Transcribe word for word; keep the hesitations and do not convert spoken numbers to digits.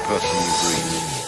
I personally agree.